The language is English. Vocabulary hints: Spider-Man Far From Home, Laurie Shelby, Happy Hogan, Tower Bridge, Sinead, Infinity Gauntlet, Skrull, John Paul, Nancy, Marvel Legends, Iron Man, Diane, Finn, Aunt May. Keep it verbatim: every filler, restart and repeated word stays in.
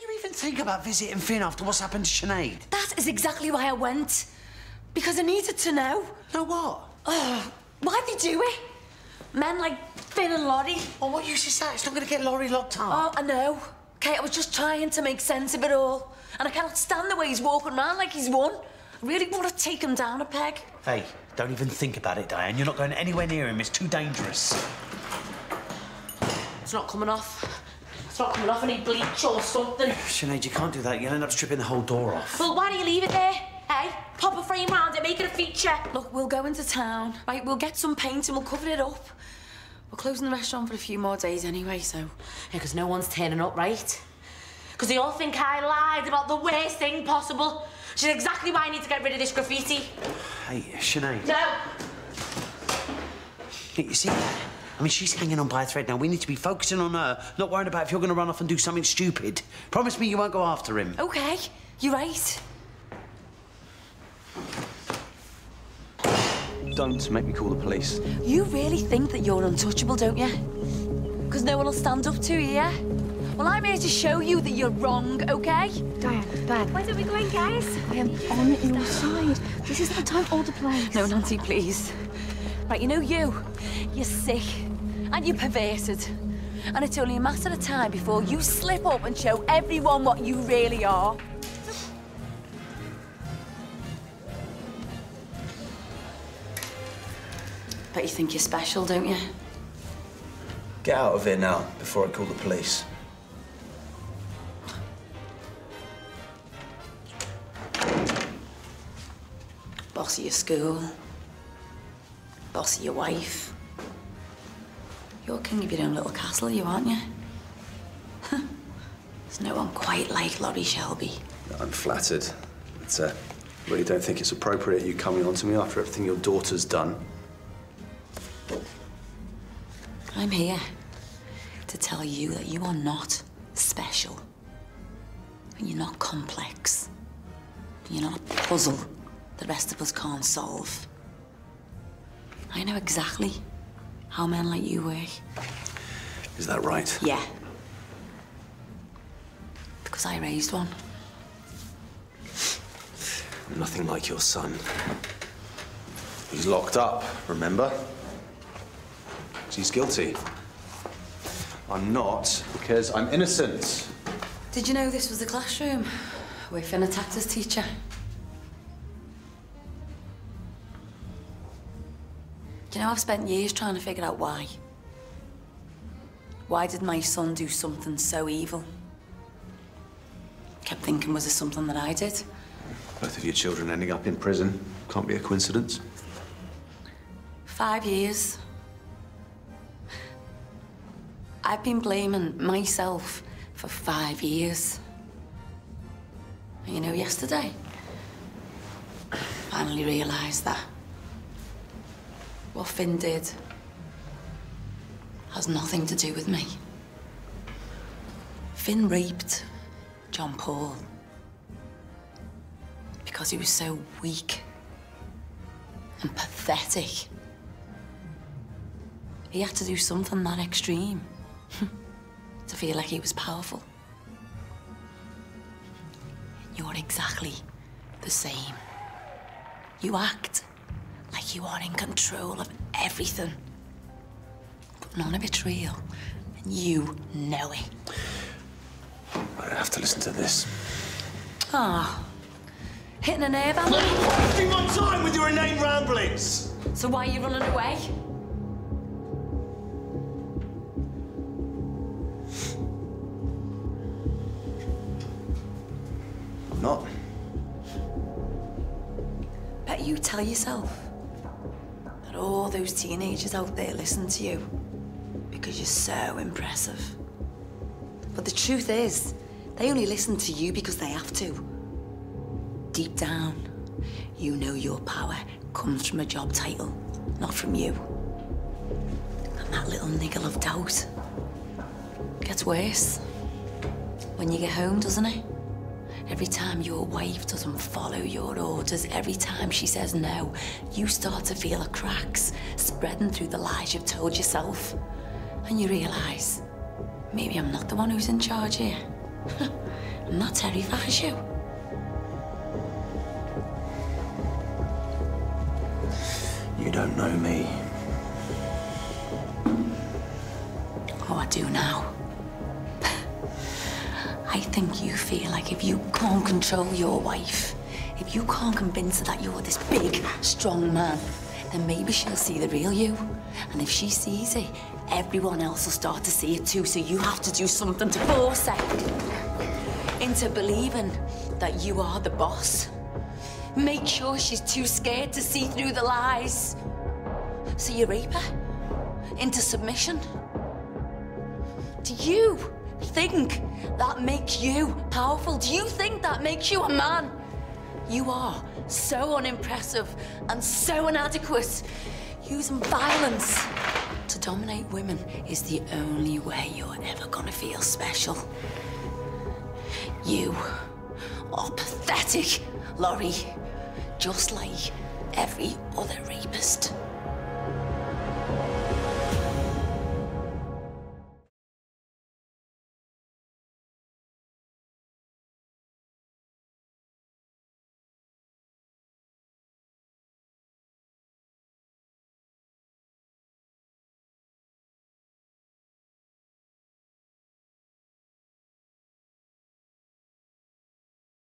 can you even think about visiting Finn after what's happened to Sinead? That is exactly why I went. Because I needed to know. Know what? Oh, why'd they do it? Men like Finn and Laurie. Oh, what use is that? It's not going to get Laurie locked up. Oh, I know. Kate, I was just trying to make sense of it all. And I cannot stand the way he's walking around like he's won. I really want to take him down a peg. Hey, don't even think about it, Diane. You're not going anywhere near him. It's too dangerous. It's not coming off. It's not coming off any bleach or something. Sinead, you can't do that. You'll end up stripping the whole door off. Well, why do you leave it there? Hey, pop a frame round it, make it a feature. Look, we'll go into town, right? We'll get some paint and we'll cover it up. We're closing the restaurant for a few more days anyway, so... Yeah, because no one's turning up, right? Because they all think I lied about the worst thing possible. Which is exactly why I need to get rid of this graffiti. Hey, Sinead. No! You see that? I mean, she's hanging on by a thread now. We need to be focusing on her, not worrying about if you're going to run off and do something stupid. Promise me you won't go after him. OK, you're right. Don't make me call the police. You really think that you're untouchable, don't you? Because no one will stand up to you, yeah? Well, I'm here to show you that you're wrong, OK? Diane, Bad. Where are we going, guys? I am on your side. This is the time or the place. No, Nancy, please. Right, you know you. You're sick. And you're perverted. And it's only a matter of time before you slip up and show everyone what you really are. Bet you think you're special, don't you? Get out of here now, before I call the police. Boss of your school. Boss of your wife. You're king of your own little castle, you, aren't you? There's no one quite like Laurie Shelby. I'm flattered. But uh, I really don't think it's appropriate you coming on to me after everything your daughter's done. I'm here to tell you that you are not special. And you're not complex. You're not a puzzle the rest of us can't solve. I know exactly how men like you work. Is that right? Yeah. Because I raised one. I'm nothing like your son. He's locked up, remember? She's guilty. I'm not, because I'm innocent. Did you know this was the classroom where Finn attacked his teacher? You know, I've spent years trying to figure out why. Why did my son do something so evil? Kept thinking, was there something that I did? Both of your children ending up in prison. Can't be a coincidence. Five years. I've been blaming myself for five years. And you know, yesterday, I finally realised that. What Finn did has nothing to do with me. Finn raped John Paul because he was so weak and pathetic. He had to do something that extreme to feel like he was powerful. You're exactly the same. You act like you are in control of everything. But none of it's real, and you know it. I have to listen to this. Ah, oh, hitting a nerve, am I? You're wasting my time with your inane ramblings! So why are you running away? I'm not. Bet you tell yourself all those teenagers out there listen to you because you're so impressive. But the truth is, they only listen to you because they have to. Deep down, you know your power comes from a job title, not from you. And that little niggle of doubt gets worse when you get home, doesn't it? Every time your wife doesn't follow your orders, every time she says no, you start to feel the cracks spreading through the lies you've told yourself. And you realise, maybe I'm not the one who's in charge here. and that terrifies you. You don't know me. Oh, I do now. I think you feel like if you can't control your wife, if you can't convince her that you're this big, strong man, then maybe she'll see the real you. And if she sees it, everyone else will start to see it too, so you have to do something to force her into believing that you are the boss. Make sure she's too scared to see through the lies. So you rape her into submission. Do you think that makes you powerful? Do you think that makes you a man? You are so unimpressive and so inadequate. Using violence to dominate women is the only way you're ever gonna feel special. You are pathetic, Laurie, just like every other rapist.